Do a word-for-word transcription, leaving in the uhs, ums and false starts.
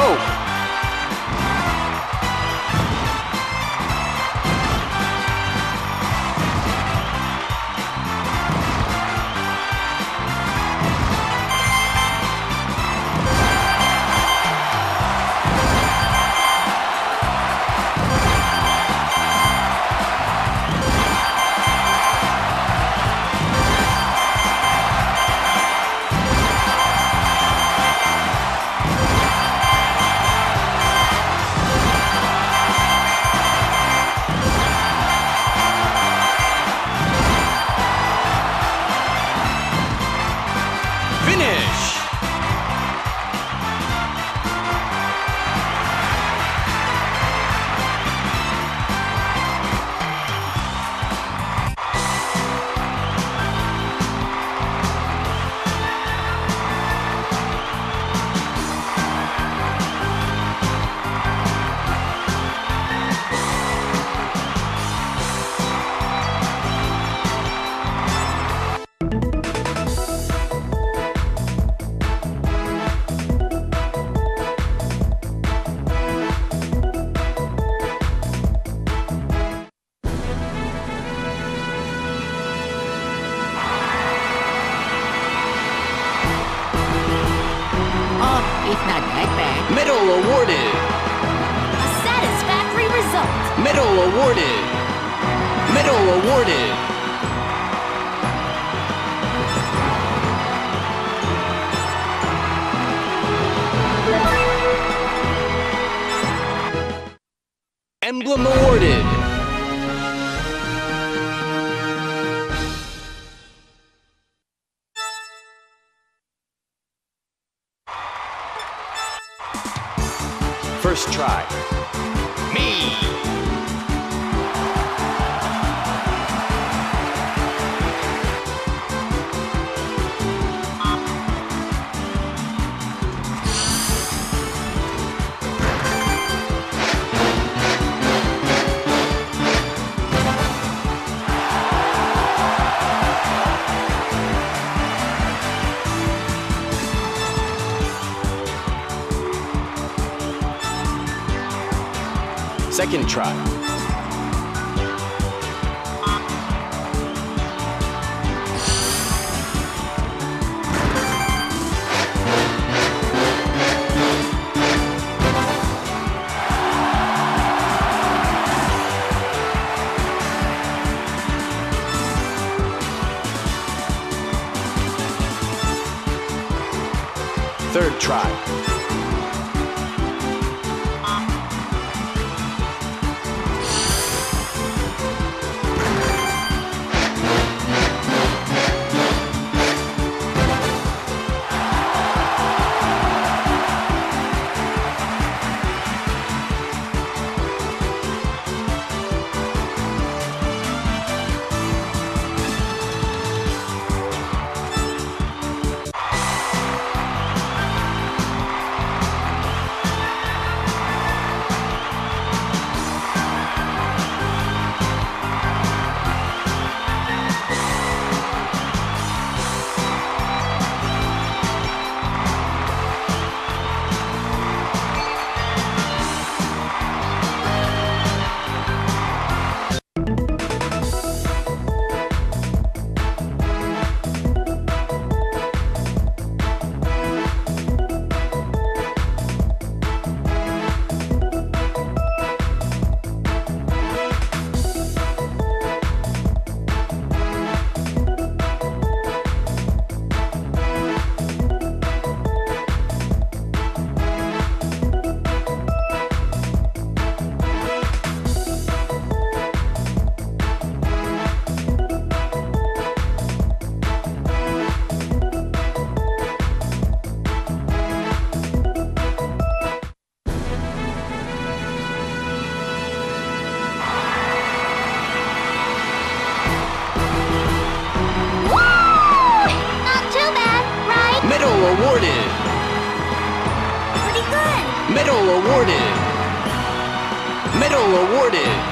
go. It's not like that. Medal awarded. A satisfactory result. Medal awarded. Medal awarded. Emblem awarded. First try. Me. Second try. Third try. Awarded. Pretty good. Medal awarded. Medal awarded.